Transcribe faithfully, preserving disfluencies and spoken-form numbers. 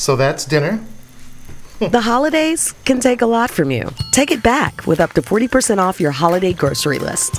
So that's dinner. The holidays can take a lot from you. Take it back with up to forty percent off your holiday grocery list.